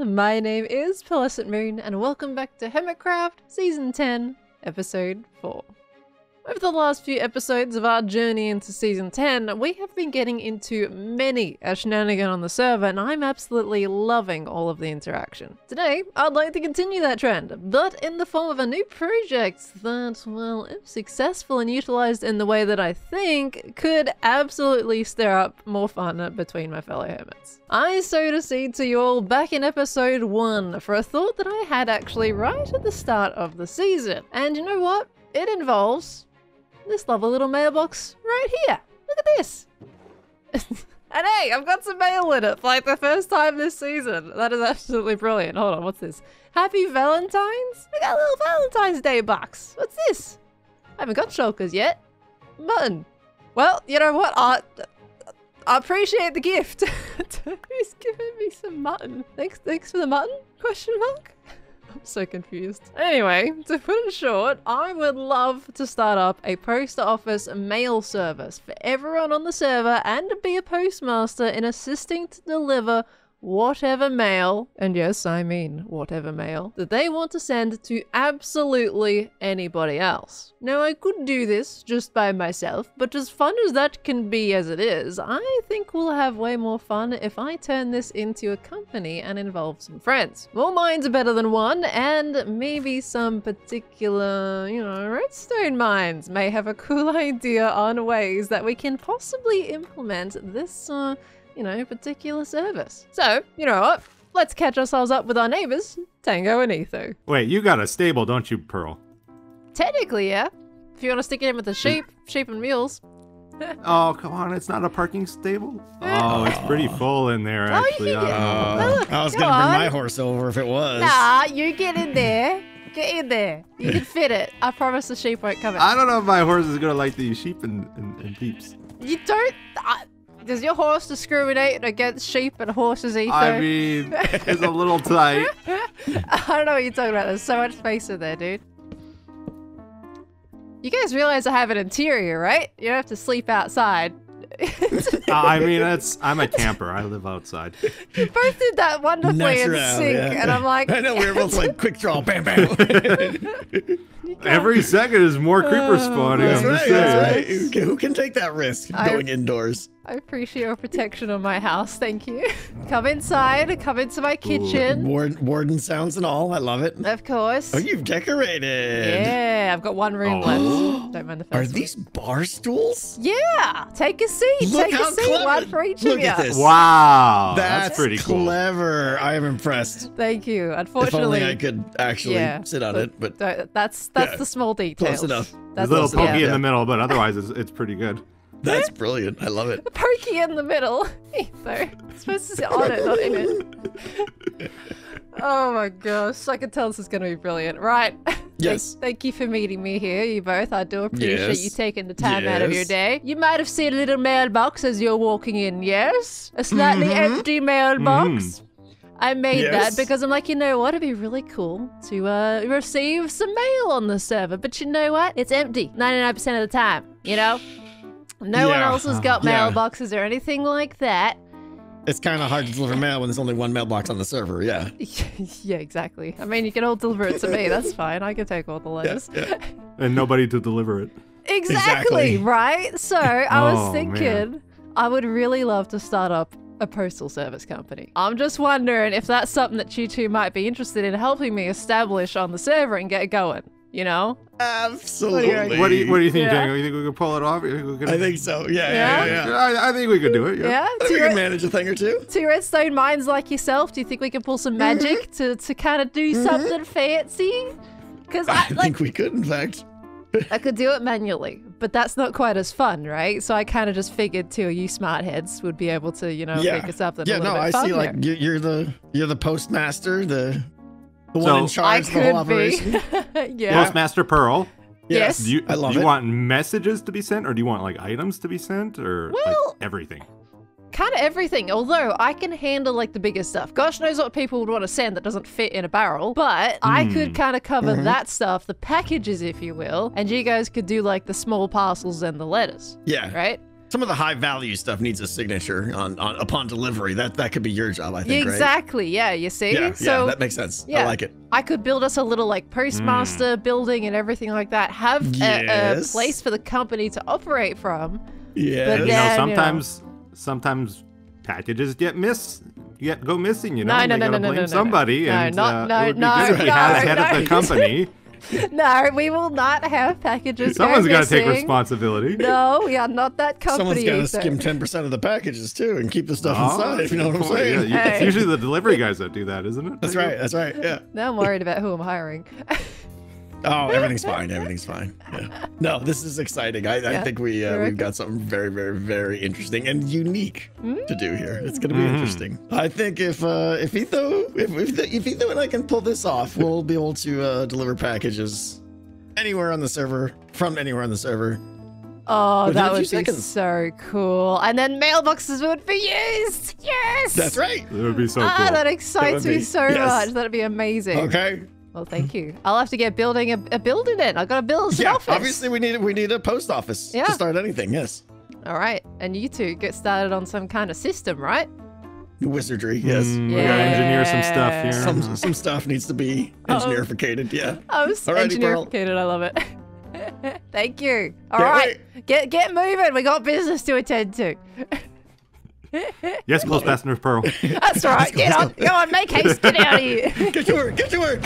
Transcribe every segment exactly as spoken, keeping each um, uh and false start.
everyone, my name is PearlescentMoon and welcome back to Hermitcraft Season ten, Episode four. Over the last few episodes of our journey into Season ten, we have been getting into many a shenanigan on the server and I'm absolutely loving all of the interaction. Today, I'd like to continue that trend, but in the form of a new project that, well, if successful and utilised in the way that I think, could absolutely stir up more fun between my fellow hermits. I sowed a seed to you all back in episode one for a thought that I had actually right at the start of the season, and you know what? It involves this lovely little mailbox right here. Look at this. And hey, I've got some mail in it for like the first time this season. That is absolutely brilliant. Hold on, what's this? Happy Valentine's? I got a little Valentine's Day box. What's this? I haven't got shulkers yet. Mutton. Well, you know what? I, I appreciate the gift. Who's giving me some mutton? Thanks, thanks for the mutton? Question mark? I'm so confused. Anyway, to put it short, I would love to start up a post office mail service for everyone on the server and to be a postmaster in assisting to deliver whatever mail, and yes, I mean whatever mail, that they want to send to absolutely anybody else. Now, I could do this just by myself, but as fun as that can be as it is, I think we'll have way more fun if I turn this into a company and involve some friends. More mines are better than one, and maybe some particular, you know, redstone mines may have a cool idea on ways that we can possibly implement this, uh, you know, particular service. So, you know what? Let's catch ourselves up with our neighbors, Tango and Etho. Wait, you got a stable, don't you, Pearl? Technically, yeah. If you want to stick it in with the sheep, sheep and mules. Oh, come on, it's not a parking stable? Oh, it's pretty full in there, actually. Oh, you can uh, get... oh, look, I was gonna on. bring my horse over if it was. Nah, you get in there. Get in there. You can fit it. I promise the sheep won't come in. I don't know if my horse is gonna like the sheep and, and, and peeps. You don't... I... Does your horse discriminate against sheep and horses, Etho? I mean, it's a little tight. I don't know what you're talking about. There's so much space in there, dude. You guys realize I have an interior, right? You don't have to sleep outside. uh, I mean, that's I'm a camper. I live outside. You both did that wonderfully Natural, in sync, yeah. And I'm like... I know, we're both like, quick draw, bam, bam. Every second is more creeper spawning. That's right, that's right. Who can, who can take that risk going I, indoors? I appreciate your protection on my house, thank you. Come inside, come into my kitchen. Ooh, warden, warden sounds and all, I love it. Of course. Oh, you've decorated. Yeah, I've got one room oh. left. Don't mind the first Are one. These bar stools? Yeah, take a seat, Look take a seat, clever. one for each Look of at you. This. Wow, that's, that's pretty clever. Cool. I am impressed. Thank you, unfortunately. If only I could actually yeah, sit on it, but... That's That's yeah, the small details. Close enough. That's There's a little also, pokey yeah. in the middle, but otherwise it's, it's pretty good. That's brilliant. I love it. The pokey in the middle. Sorry. It's supposed to sit on it, not in it. Oh my gosh. I can tell this is going to be brilliant. Right. Yes. Thank, thank you for meeting me here, you both. I do appreciate yes. you taking the time yes. out of your day. You might have seen a little mailbox as you're walking in, yes? A slightly mm-hmm. empty mailbox. Mm-hmm. I made yes. that because I'm like, you know what? It'd be really cool to uh, receive some mail on the server. But you know what? It's empty ninety-nine percent of the time, you know? No yeah. one else has got yeah. mailboxes or anything like that. It's kind of hard to deliver mail when there's only one mailbox on the server, yeah. Yeah, exactly. I mean, you can all deliver it to me. That's fine. I can take all the letters. Yeah, yeah. And nobody to deliver it. Exactly, exactly. right? So I was oh, thinking man. I would really love to start up a postal service company. I'm just wondering if that's something that you two might be interested in helping me establish on the server and get going, you know? Absolutely. What do you, what do you think, Django? Yeah. You think we could pull it off? You think we could... I think so, yeah, yeah, yeah. yeah. I, I think we could do it, yeah. yeah? I think we could manage a thing or two. Two redstone mines like yourself, do you think we could pull some magic mm-hmm. to, to kind of do mm-hmm. something fancy? Because I, I like, think we could, in fact. I could do it manually, but that's not quite as fun, right? So I kind of just figured, too, you smart heads would be able to, you know, yeah. make us up that yeah, a little no, bit Yeah, no, I see, like, you're the, you're the postmaster, the, the so one in charge of the whole operation. yeah. Postmaster Pearl. Yes. yes. Do you, I love do you it. want messages to be sent, or do you want, like, items to be sent, or well, like, everything? Kind of everything, although I can handle like the bigger stuff. Gosh knows what people would want to send that doesn't fit in a barrel, but mm. I could kind of cover mm-hmm. that stuff, the packages if you will, and you guys could do like the small parcels and the letters. Yeah. Right? Some of the high value stuff needs a signature on, on upon delivery. That that could be your job, I think. Exactly. Right? Yeah. You see. Yeah, so yeah, that makes sense. Yeah, I like it. I could build us a little like postmaster mm. building and everything like that. Have yes. a, a place for the company to operate from. Yeah. You know, sometimes you know, sometimes packages get missed. You get go missing. You know. No. No. No. No. No. Blame somebody. No. No. And, no. Uh, no. It would be no. Good no. Have no. Head no. of the company. No, we will not have packages. Someone's got to take responsibility. No, we are not that company. Someone's got to skim ten percent of the packages too and keep the stuff oh, inside, if you know what I'm saying. Yeah, hey. It's usually the delivery guys that do that, isn't it? That's right, that's right, yeah. Now I'm worried about who I'm hiring. Oh, everything's fine, everything's fine. Yeah. No, this is exciting. I, yeah. I think we, uh, we've got something very, very, very interesting and unique mm. to do here. It's going to be mm. interesting. I think if uh, if Etho if, if, if Etho and I can pull this off, we'll be able to uh, deliver packages anywhere on the server, from anywhere on the server. Oh, that would be seconds. so cool. And then mailboxes would be used. Yes! That's right. That would be so ah, cool. That excites that me be, so yes. much. That would be amazing. Okay. Well, thank you. I'll have to get building a, a building in. I've got to build an yeah, office. Obviously, we need we need a post office yeah. to start anything. Yes. All right, and you two get started on some kind of system, right? Wizardry. Yes. Mm, yeah. We gotta engineer some stuff here. Some some stuff needs to be engineerificated. Oh. Yeah. I was engineerificated. I love it. Thank you. All Can't right, wait. get get moving. We got business to attend to. Yes, close fastener, Pearl. That's right. Get on, go on, make haste, get out of here. Get to work, get to work.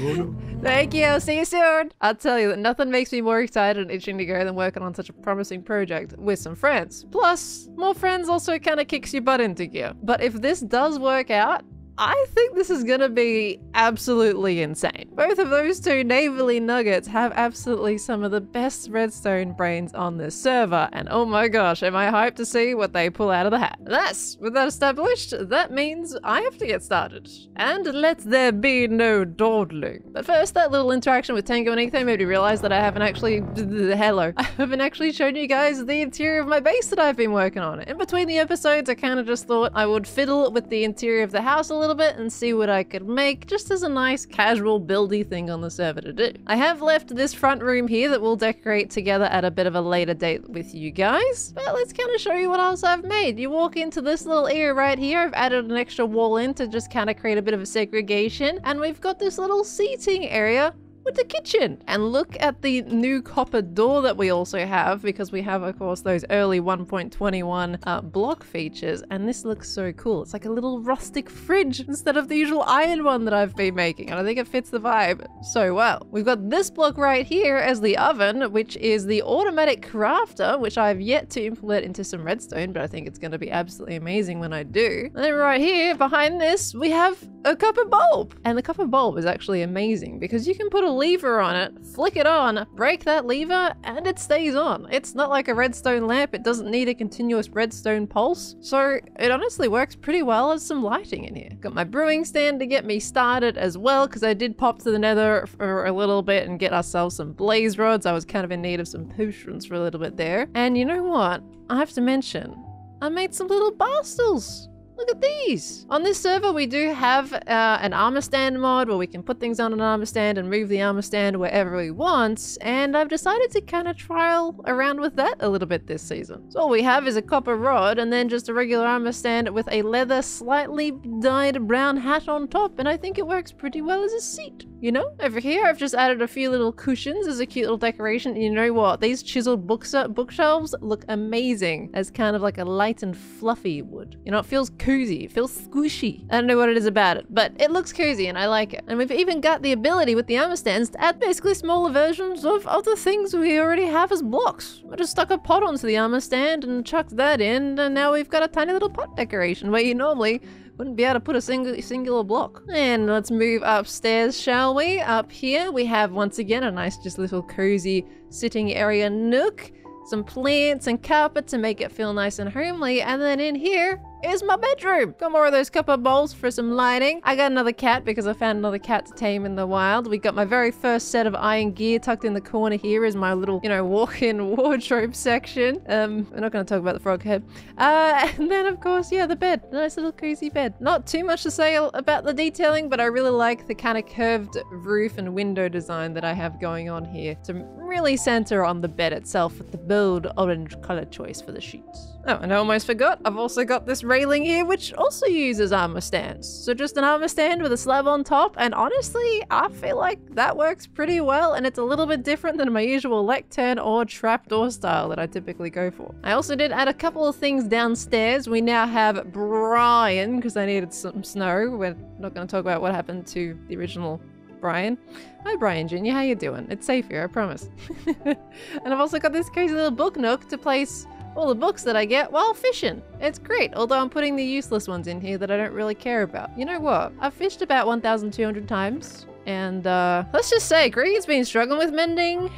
Oh, no. Thank you. I'll see you soon. I'll tell you that nothing makes me more excited and itching to go than working on such a promising project with some friends. Plus, more friends also kind of kicks your butt into gear. But if this does work out, I think this is gonna be absolutely insane. Both of those two neighborly nuggets have absolutely some of the best redstone brains on this server, and oh my gosh, am I hyped to see what they pull out of the hat. That's, with that established, that means I have to get started. And let there be no dawdling. But first, that little interaction with Tango and Etho made me realize that I haven't actually, hello, I haven't actually shown you guys the interior of my base that I've been working on. In between the episodes, I kind of just thought I would fiddle with the interior of the house a little bit and see what I could make, just as a nice casual buildy thing on the server to do. I have left this front room here that we'll decorate together at a bit of a later date with you guys, but let's kind of show you what else I've made. You walk into this little area right here. I've added an extra wall in to just kind of create a bit of a segregation, and we've got this little seating area with the kitchen. And look at the new copper door that we also have, because we have, of course, those early one point twenty-one uh, block features, and this looks so cool. It's like a little rustic fridge instead of the usual iron one that I've been making, and I think it fits the vibe so well. We've got this block right here as the oven, which is the automatic crafter, which I've yet to implement into some redstone, but I think it's going to be absolutely amazing when I do. And then right here behind this, we have a copper bulb, and the copper bulb is actually amazing because you can put a lever on it, flick it on, break that lever, and it stays on. It's not like a redstone lamp. It doesn't need a continuous redstone pulse, so it honestly works pretty well as some lighting in here. Got my brewing stand to get me started as well, because I did pop to the nether for a little bit and get ourselves some blaze rods. I was kind of in need of some potions for a little bit there. And you know what? I have to mention, I made some little bar stools. Look at these. On this server, we do have uh, an armor stand mod where we can put things on an armor stand and move the armor stand wherever we want. And I've decided to kind of trial around with that a little bit this season. So all we have is a copper rod and then just a regular armor stand with a leather, slightly dyed brown hat on top. And I think it works pretty well as a seat. You know, over here, I've just added a few little cushions as a cute little decoration. And you know what? These chiseled books bookshelves look amazing as kind of like a light and fluffy wood. You know, it feels cool. Cozy. It feels squishy. I don't know what it is about it, but it looks cozy and I like it. And we've even got the ability with the armor stands to add basically smaller versions of other things we already have as blocks. I just stuck a pot onto the armor stand and chucked that in, and now we've got a tiny little pot decoration where you normally wouldn't be able to put a single singular block. And let's move upstairs, shall we? Up here we have once again a nice just little cozy sitting area nook, some plants and carpet to make it feel nice and homely, and then in here is my bedroom. Got more of those copper bowls for some lighting. I got another cat because I found another cat to tame in the wild. We got my very first set of iron gear tucked in the corner. Here is my little, you know, walk-in wardrobe section. Um, we're not going to talk about the frog head. Uh, and then of course, yeah, the bed. Nice little cozy bed. Not too much to say about the detailing, but I really like the kind of curved roof and window design that I have going on here to really center on the bed itself with the bold orange color choice for the sheets. Oh, and I almost forgot, I've also got this railing here, which also uses armor stands. So just an armor stand with a slab on top, and honestly, I feel like that works pretty well, and it's a little bit different than my usual lectern or trapdoor style that I typically go for. I also did add a couple of things downstairs. We now have Brian, because I needed some snow. We're not going to talk about what happened to the original Brian. Hi Brian Junior, how you doing? It's safe here, I promise. And I've also got this crazy little book nook to place all the books that I get while fishing. It's great, although I'm putting the useless ones in here that I don't really care about. You know what? I've fished about one thousand two hundred times, and uh, let's just say Grian's been struggling with mending.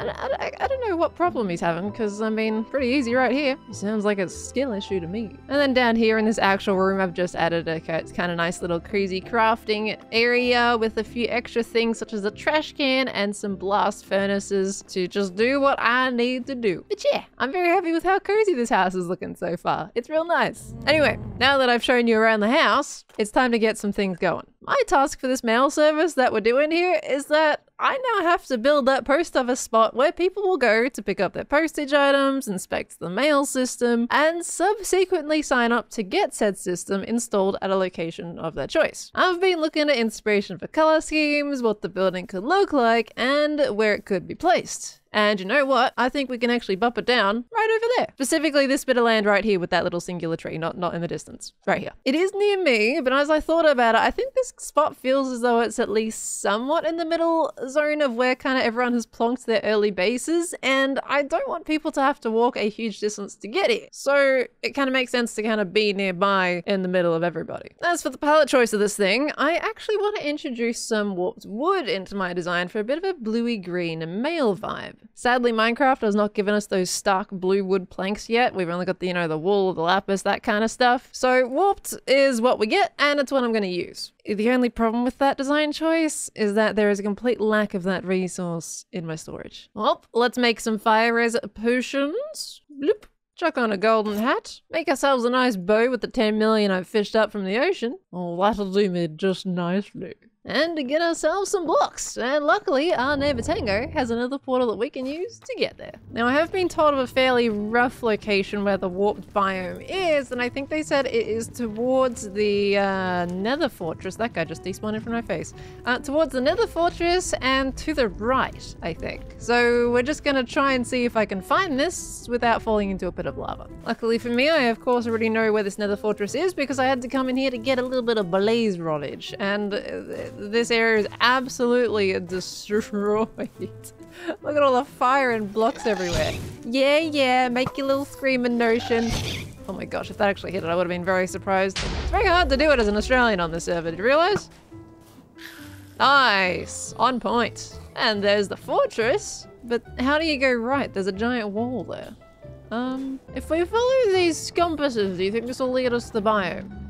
And I, I, I don't know what problem he's having, because I mean, pretty easy right here. Sounds like a skill issue to me. And then down here in this actual room, I've just added a kind of nice little crazy crafting area with a few extra things such as a trash can and some blast furnaces to just do what I need to do. But yeah, I'm very happy with how cozy this house is looking so far. It's real nice. Anyway, now that I've shown you around the house, it's time to get some things going. My task for this mail service that we're doing here is that I now have to build that post office spot where people will go to pick up their postage items, inspect the mail system, and subsequently sign up to get said system installed at a location of their choice. I've been looking at inspiration for color schemes, what the building could look like, and where it could be placed. And you know what? I think we can actually bump it down right over there. Specifically this bit of land right here with that little singular tree, not, not in the distance, right here. It is near me, but as I thought about it, I think this spot feels as though it's at least somewhat in the middle zone of where kind of everyone has plonked their early bases, and I don't want people to have to walk a huge distance to get here. So it kind of makes sense to kind of be nearby in the middle of everybody. As for the palette choice of this thing, I actually want to introduce some warped wood into my design for a bit of a bluey-green male vibe. Sadly, Minecraft has not given us those stark blue wood planks yet. We've only got the, you know, the wool, the lapis, that kind of stuff. So warped is what we get, and it's what I'm going to use. The only problem with that design choice is that there is a complete lack of that resource in my storage. Well, let's make some fire res potions. Bloop. Chuck on a golden hat, make ourselves a nice bow with the ten million I've fished up from the ocean. Oh, that'll do me just nicely. And to get ourselves some blocks. And luckily, our neighbor Tango has another portal that we can use to get there. Now, I have been told of a fairly rough location where the warped biome is, and I think they said it is towards the uh, nether fortress. That guy just despawned from my face. Uh, towards the nether fortress and to the right, I think. So we're just gonna try and see if I can find this without falling into a bit of lava. Luckily for me, I of course already know where this nether fortress is because I had to come in here to get a little bit of blaze roddage, and this area is absolutely destroyed. Look at all the fire and blocks everywhere. Yeah, yeah, make your little screaming notion. Oh my gosh, if that actually hit it, I would have been very surprised. It's very hard to do it as an Australian on this server, did you realize? Nice, on point. And there's the fortress, but how do you go right? There's a giant wall there. Um, if we follow these compasses, do you think this will lead us to the biome?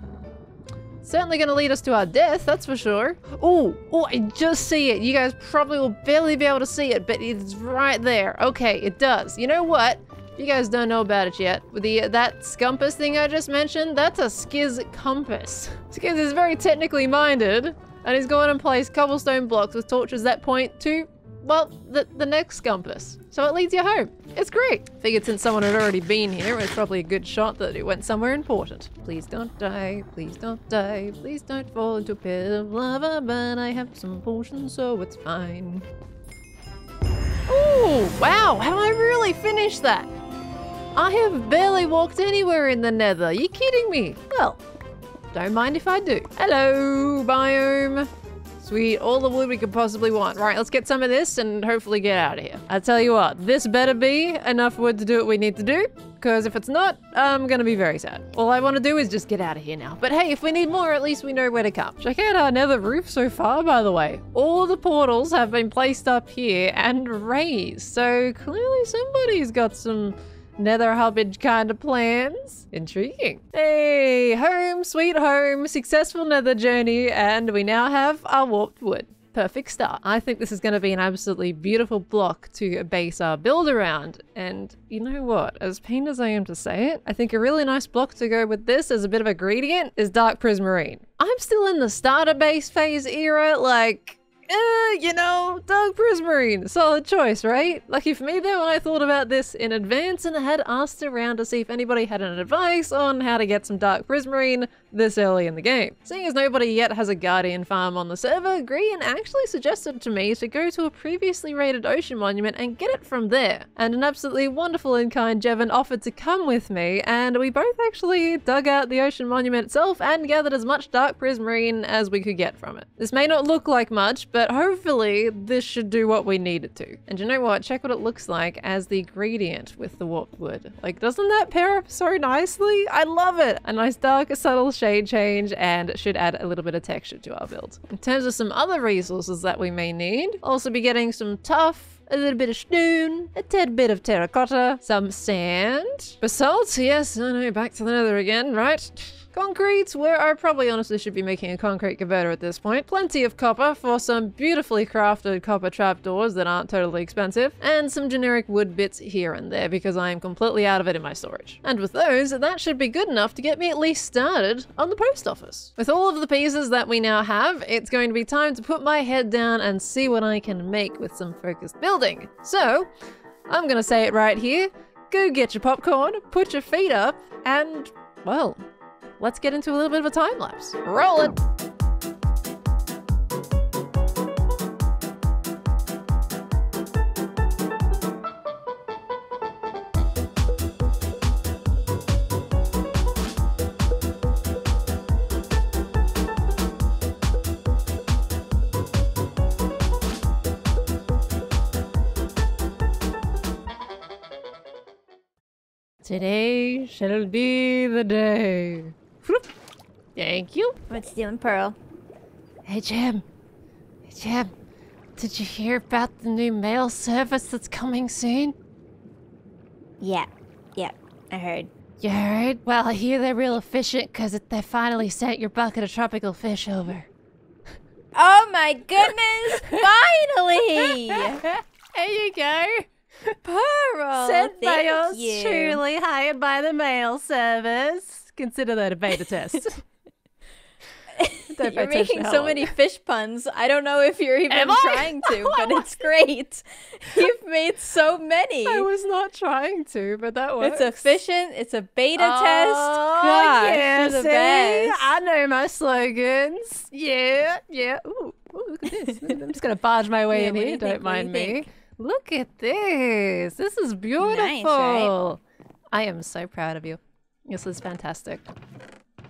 It's certainly gonna lead us to our death, that's for sure. Oh, oh, I just see it. You guys probably will barely be able to see it, but it's right there. Okay, it does. You know what? You guys don't know about it yet. The that compass thing I just mentioned, that's a Skizz compass. Skizz is very technically minded, and he's gone and placed cobblestone blocks with torches that point to, well, the, the next compass. So it leads you home. It's great. Figured since someone had already been here, it's probably a good shot that it went somewhere important. Please don't die, please don't die, please don't fall into a pit of lava, but I have some potions, so it's fine. Oh, wow, have I really finished that? I have barely walked anywhere in the nether. Are you kidding me? Well, don't mind if I do. Hello, biome. Sweet, all the wood we could possibly want. Right, let's get some of this and hopefully get out of here. I tell you what, this better be enough wood to do what we need to do, because if it's not, I'm gonna be very sad. All I want to do is just get out of here now. But hey, if we need more, at least we know where to come. Check out our nether roof so far, by the way. All the portals have been placed up here and raised, so clearly somebody's got some Nether hobbage kind of plans. Intriguing. Hey, home sweet home, successful nether journey, and we now have our warped wood. Perfect start. I think this is going to be an absolutely beautiful block to base our build around. And you know what? As pained as I am to say it, I think a really nice block to go with this as a bit of a gradient is dark prismarine. I'm still in the starter base phase era, like... Uh, you know, dark prismarine. Solid choice, right? Lucky for me though, I thought about this in advance and I had asked around to see if anybody had an advice on how to get some dark prismarine this early in the game. Seeing as nobody yet has a guardian farm on the server, Grian actually suggested to me to go to a previously raided ocean monument and get it from there. And an absolutely wonderful and kind Jevin offered to come with me, and we both actually dug out the ocean monument itself and gathered as much dark prismarine as we could get from it. This may not look like much, but But hopefully this should do what we need it to. And you know what? Check what it looks like as the gradient with the warped wood. Like, doesn't that pair up so nicely? I love it. A nice dark, subtle shade change, and it should add a little bit of texture to our build. In terms of some other resources that we may need, I'll also be getting some tough, a little bit of stone, a tad bit of terracotta, some sand, basalt. Yes, I know, back to the nether again, right? Concrete, where I probably honestly should be making a concrete converter at this point. Plenty of copper for some beautifully crafted copper trapdoors that aren't totally expensive. And some generic wood bits here and there because I am completely out of it in my storage. And with those, that should be good enough to get me at least started on the post office. With all of the pieces that we now have, it's going to be time to put my head down and see what I can make with some focused building. So, I'm gonna say it right here. Go get your popcorn, put your feet up, and, well... let's get into a little bit of a time lapse. Roll it! Today shall be the day. Thank you. What's doing, Pearl? Hey, Gem. Hey, Gem. Did you hear about the new mail service that's coming soon? Yeah. Yeah, I heard. You heard? Well, I hear they're real efficient because they finally sent your bucket of tropical fish over. Oh my goodness! Finally! There you go. Pearl! Sent by yours truly, hired by the mail service. Consider that a beta test. You're making so many fish puns. I don't know if you're even Am trying I? to, but it's great. You've made so many. I was not trying to, but that works. It's efficient. It's a beta oh, test. Gosh, yeah, you're the see? best. I know my slogans. Yeah, yeah. Ooh, ooh, look at this. I'm just gonna barge my way yeah, in here. Do don't think, mind me. Think? Look at this. This is beautiful. Nice, right? I am so proud of you. This is fantastic.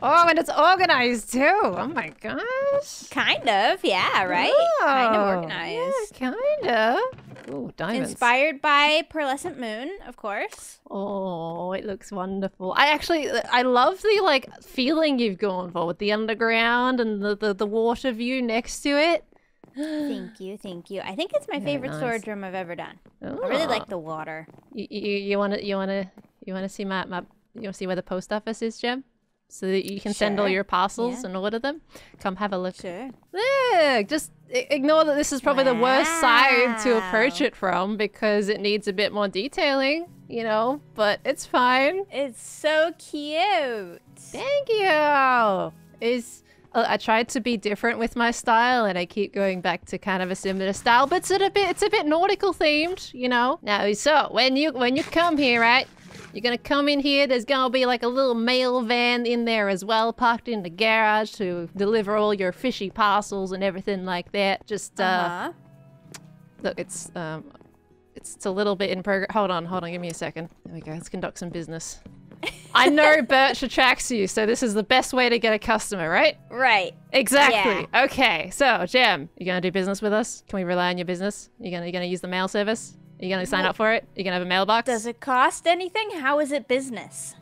Oh, and it's organized too. Oh my gosh. Kind of, yeah, right? Oh, kind of organized. Yeah, kind of. Ooh, diamonds. Inspired by Pearlescent Moon, of course. Oh, it looks wonderful. I actually, I love the like feeling you've gone for with the underground and the, the, the water view next to it. Thank you, thank you. I think it's my favorite nice. storage room I've ever done. Oh. I really like the water. You, you, you wanna, you wanna, you wanna see my, my... You want to see where the post office is, Gem? So that you can sure. send all your parcels yeah. and order them? Come have a look. Sure. Look! Just ignore that this is probably wow. the worst side to approach it from because it needs a bit more detailing, you know? But it's fine. It's so cute! Thank you! It's... I tried to be different with my style and I keep going back to kind of a similar style, but it's a bit, it's a bit nautical themed, you know? Now, so, when you, when you come here, right? You're gonna come in here, there's gonna be like a little mail van in there as well, parked in the garage to deliver all your fishy parcels and everything like that. Just, uh... uh-huh. Look, it's, um... It's, it's a little bit in progress. Hold on, hold on, give me a second. There we go, let's conduct some business. I know Birch attracts you, so this is the best way to get a customer, right? Right. Exactly. Yeah. Okay, so, Gem, you gonna do business with us? Can we rely on your business? You gonna, you gonna use the mail service? Are you gonna sign what? up for it? Are you gonna have a mailbox? Does it cost anything? How is it business?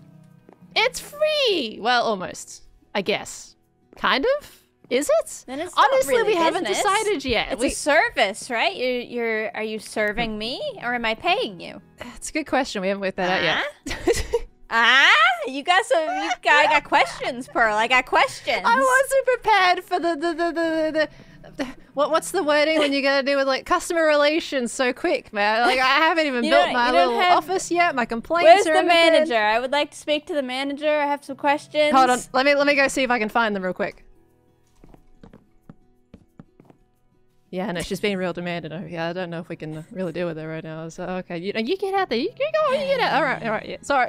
It's free! Well, almost. I guess. Kind of? Is it? Then it's honestly really we business. haven't decided yet. It's we... a service, right? You're, you're, are you serving me or am I paying you? That's a good question. We haven't worked that uh-huh. out yet. Ah, you got some. You got, I got questions, Pearl. I got questions. I wasn't prepared for the the the the. the, the what what's the wording when you gotta do with like customer relations so quick, man? Like I haven't even built my little office yet. My complaints. Where's the manager? I would like to speak to the manager. I have some questions. Hold on. Let me let me go see if I can find them real quick. Yeah, no, she's being real demanding. Yeah, I don't know if we can really deal with her right now. So, okay, you, you get out there. You, you go, you get out. All right, all right, yeah, sorry.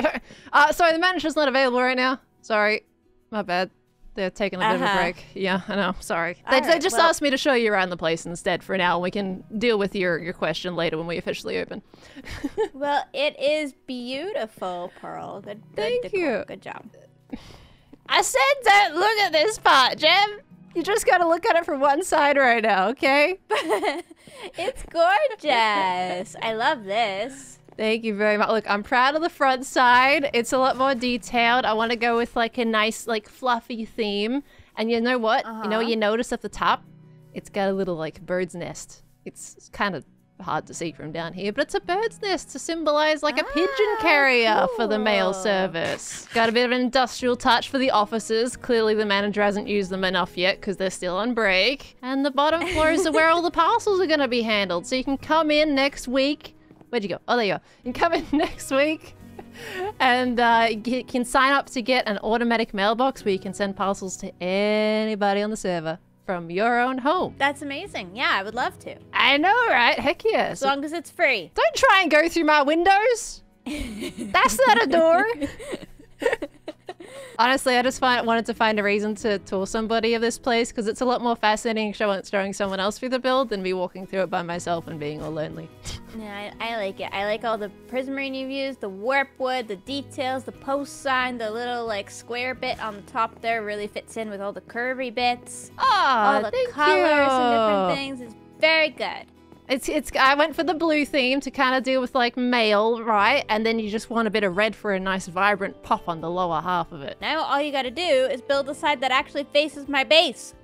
Uh, sorry, the manager's not available right now. Sorry, my bad. They're taking a uh-huh. bit of a break. Yeah, I know, sorry. They, right, they just well, asked me to show you around the place instead for now. We can deal with your, your question later when we officially open. Well, it is beautiful, Pearl. Good, good Thank decor. you. Good job. I said don't look at this part, Gem. You just gotta look at it from one side right now, okay? It's gorgeous. I love this. Thank you very much. Look, I'm proud of the front side. It's a lot more detailed. I want to go with like a nice, like fluffy theme. And you know what? Uh-huh. You know, you notice at the top, it's got a little like bird's nest. It's kind of hard to see from down here, but it's a bird's nest to symbolize like ah, a pigeon carrier cool. for the mail service. Got a bit of an industrial touch for the offices. Clearly the manager hasn't used them enough yet because they're still on break. And the bottom floor is where all the parcels are going to be handled. So you can come in next week. Where'd you go? Oh, there you go. You can come in next week and uh, you can sign up to get an automatic mailbox where you can send parcels to anybody on the server from your own home. That's amazing. Yeah, I would love to. I know, right? Heck yeah. As long as it's free. Don't try and go through my windows. That's not a door. Honestly, I just find, wanted to find a reason to tour somebody of this place because it's a lot more fascinating showing, showing someone else through the build than me walking through it by myself and being all lonely. Yeah, I, I like it. I like all the prismarine views, the warp wood, the details, the post sign, the little like square bit on the top there really fits in with all the curvy bits. Oh, all the thank colors you. and different things. It's very good. It's it's. I went for the blue theme to kind of deal with like mail, right? And then you just want a bit of red for a nice vibrant pop on the lower half of it. Now all you gotta do is build a side that actually faces my base.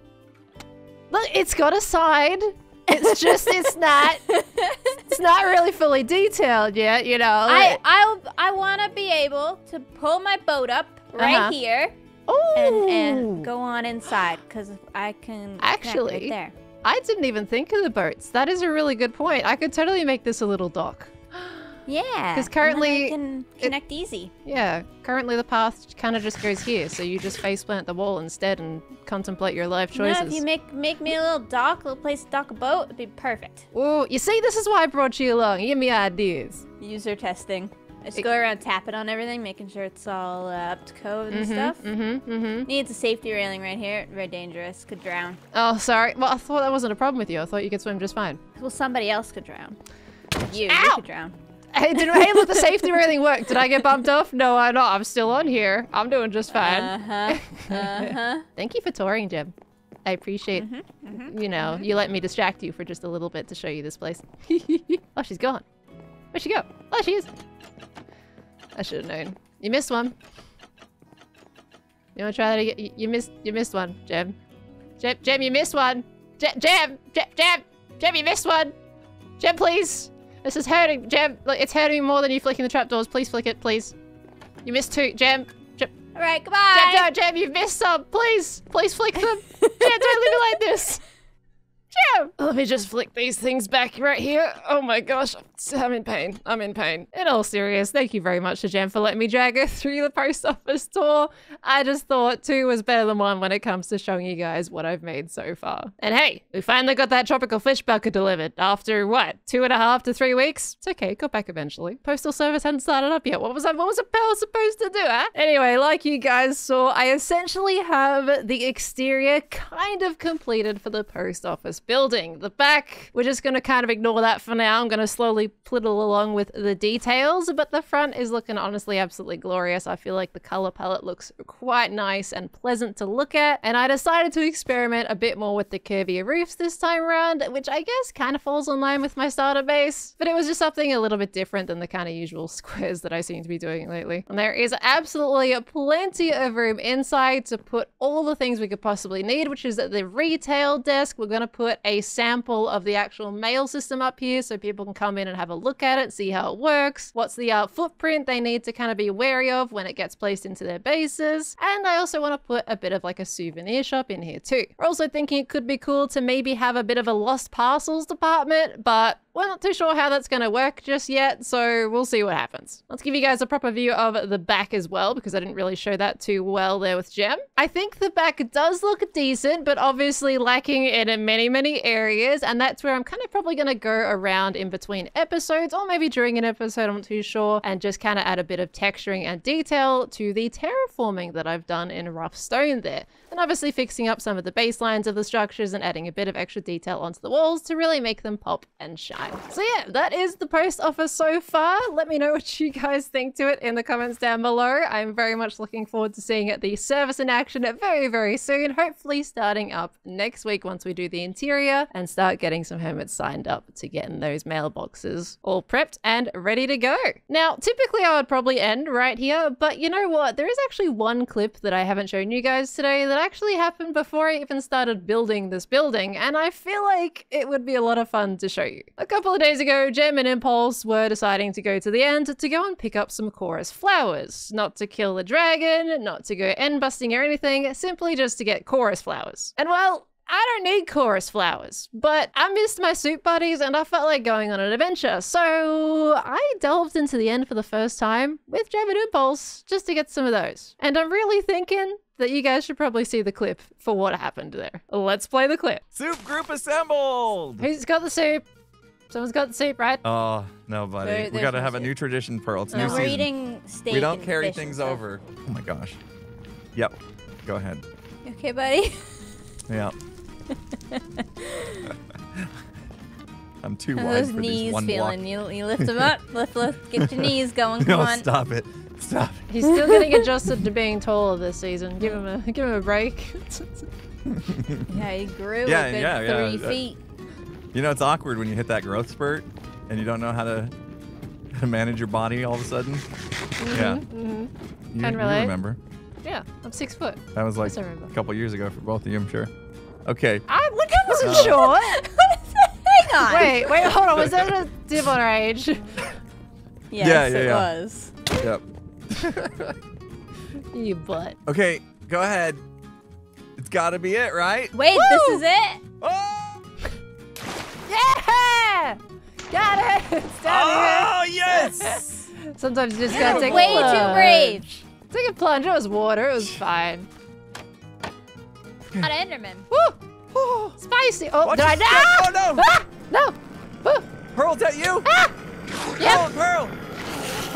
Look, it's got a side. It's just it's not. It's not really fully detailed yet, you know. I I I wanna be able to pull my boat up right uh-huh. here and, and go on inside because I can actually connect right there. I didn't even think of the boats. That is a really good point. I could totally make this a little dock. Yeah. Because currently... can connect it, easy. Yeah. Currently the path kind of just goes here. So you just faceplant the wall instead and contemplate your life choices. You know, if you make, make me a little dock, a little place to dock a boat, it'd be perfect. Oh, you see, this is why I brought you along. You give me ideas. User testing. I just it, go around tapping on everything, making sure it's all uh, up to code and mm-hmm, stuff. Mm-hmm, mm-hmm. Needs a safety railing right here. Very dangerous. Could drown. Oh, sorry. Well, I thought that wasn't a problem with you. I thought you could swim just fine. Well, somebody else could drown. You, Ow! you could drown. Hey, did hey, look, the safety railing worked. Did I get bumped off? No, I'm not. I'm still on here. I'm doing just fine. Uh-huh. Uh-huh. Thank you for touring, Gem. I appreciate, mm-hmm, mm-hmm, you know, mm-hmm. you let me distract you for just a little bit to show you this place. Oh, she's gone. Where'd she go? Oh, she is. I should have known. You missed one. You want to try that again? You, you missed. You missed one, Gem. Gem, Gem, you missed one. Gem, Gem, Gem, Gem, you missed one. Gem, please. This is hurting, Gem. Look, it's hurting more than you flicking the trapdoors. Please flick it, please. You missed two, Gem. Gem. All right, goodbye. Gem, no, Gem, you've missed some. Please, please flick them. Gem, don't leave it like this. Gem! Let me just flick these things back right here. Oh my gosh, I'm in pain. I'm in pain. In all seriousness, thank you very much to Gem for letting me drag her through the post office tour. I just thought two was better than one when it comes to showing you guys what I've made so far. And hey, we finally got that tropical fish bucket delivered after what, two and a half to three weeks? It's okay, got back eventually. Postal service hadn't started up yet. What was I, what was a pal supposed to do, huh? Anyway, like you guys saw, I essentially have the exterior kind of completed for the post office building. building. The back, we're just going to kind of ignore that for now. I'm going to slowly piddle along with the details, but the front is looking honestly absolutely glorious. I feel like the color palette looks quite nice and pleasant to look at, and I decided to experiment a bit more with the curvier roofs this time around, which I guess kind of falls in line with my starter base, but it was just something a little bit different than the kind of usual squares that I seem to be doing lately. And there is absolutely plenty of room inside to put all the things we could possibly need, which is at the retail desk. We're going to put a sample of the actual mail system up here so people can come in and have a look at it, see how it works, what's the uh, footprint they need to kind of be wary of when it gets placed into their bases. And I also want to put a bit of like a souvenir shop in here too. We're also thinking it could be cool to maybe have a bit of a lost parcels department, but we're not too sure how that's going to work just yet, so we'll see what happens. Let's give you guys a proper view of the back as well, because I didn't really show that too well there with Gem. I think the back does look decent, but obviously lacking it in many, many areas, and that's where I'm kind of probably going to go around in between episodes, or maybe during an episode, I'm not too sure, and just kind of add a bit of texturing and detail to the terraforming that I've done in rough stone there. And obviously fixing up some of the baselines of the structures and adding a bit of extra detail onto the walls to really make them pop and shine. So yeah, that is the post office so far. Let me know what you guys think to it in the comments down below. I'm very much looking forward to seeing the service in action very, very soon. Hopefully starting up next week once we do the interior and start getting some hermits signed up to getting those mailboxes all prepped and ready to go. Now, typically I would probably end right here, but you know what? There is actually one clip that I haven't shown you guys today that actually happened before I even started building this building, and I feel like it would be a lot of fun to show you. A couple of days ago, Gem and Impulse were deciding to go to the end to go and pick up some chorus flowers. Not to kill the dragon, not to go end busting or anything, simply just to get chorus flowers. And well, I don't need chorus flowers, but I missed my soup buddies and I felt like going on an adventure. So I delved into the end for the first time with Gem and Impulse just to get some of those. And I'm really thinking that you guys should probably see the clip for what happened there. Let's play the clip. Soup group assembled! Who's got the soup? Someone's got the soup, right? Oh, no, buddy. There, we gotta have soup. A new tradition, Pearl. It's no, new we're season. Eating steak we don't and carry fish things and over. Oh my gosh. Yep. Go ahead. Okay, buddy. Yeah. I'm too wide those for knees these one feeling. Block. You, you lift them up. lift, lift. Get your knees going. Come no, on. Stop it. Stop. He's still getting adjusted to being taller this season. Give him a give him a break. Yeah, he grew yeah, a good yeah, three yeah. feet. You know, it's awkward when you hit that growth spurt and you don't know how to, how to manage your body all of a sudden. Mm-hmm, yeah. Mm-hmm. you, you remember. Yeah, I'm six foot. That was like a couple years ago for both of you, I'm sure. Okay. I, look, I wasn't uh, sure. Hang on. Wait, wait, hold on. Was that a div on our age? Yes, yeah, yeah, it yeah. was. Yep. You butt. Okay, go ahead. It's gotta be it, right? Wait, woo! This is it? Oh! Yeah! Got it! It's down oh, here. Yes! Sometimes you just gotta take way a plunge. Way too brave. Take a plunge. It was water. It was fine. Got an Enderman. Woo! Woo! Spicy. Oh, watch did I die? No! No! Ah! No! Woo! Pearl, is that you? Ah! Yep. Oh, Pearl!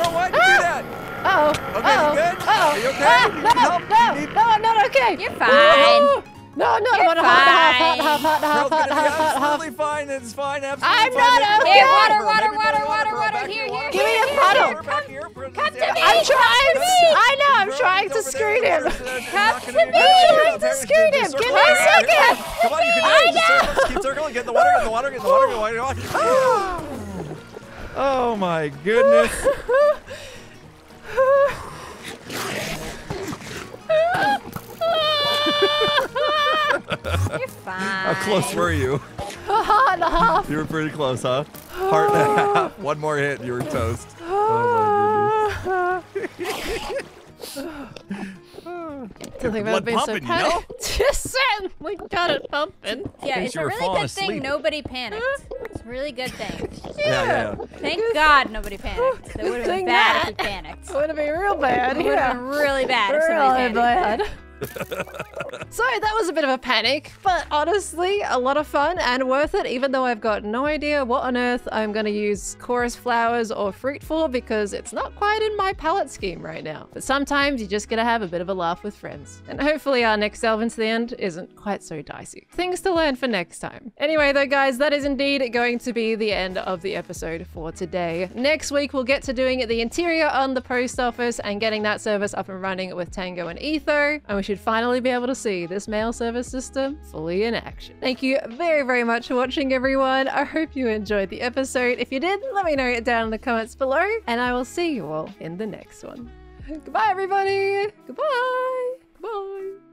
Pearl, why'd you ah! do that? Uh-oh. Okay, uh-oh. You good? Uh-oh. Are you okay? Ah! No! You need help? No! No, I'm not okay! You're fine! Woo! No, no, I'm not hot, hot, hot, hot, hot, hot, hot, hot, hot. Absolutely fine. It's fine. Absolutely fine. I'm not okay. Here, water, water, water, water, water. Here, here. Give me a puddle. Come to me. I'm trying. I know. I'm trying to screen him. Come to me. I'm trying to screen him. Give me a second. Come on, you can do it. Just keep circling. Get in the water. Get in the water. Get in the water. Get in the water. Oh my goodness. You're fine. How close were you? A heart and a half. You were pretty close, huh? Heart and a half. One more hit, you were toast. Oh my goodness. Blood pumping, so you know? Yes, Sam. We got it pumping. Yeah, it's a really good thing nobody panicked. It's a really good thing. Yeah. Thank God nobody panicked. It would have been bad if we panicked. It would have been real bad. It would have been really bad if somebody panicked. So that was a bit of a panic, but honestly, a lot of fun and worth it, even though I've got no idea what on earth I'm going to use chorus flowers or fruit for, because it's not quite in my palette scheme right now. But sometimes you're just going to have a bit of a laugh with friends. And hopefully our next Elven to the End isn't quite so dicey. Things to learn for next time. Anyway though, guys, that is indeed going to be the end of the episode for today. Next week, we'll get to doing the interior on the post office and getting that service up and running with Tango and Etho. And we should finally be able to see this mail service system fully in action. Thank you very, very much for watching, everyone. I hope you enjoyed the episode. If you did, let me know it down in the comments below, and I will see you all in the next one. Goodbye, everybody. Goodbye. Goodbye.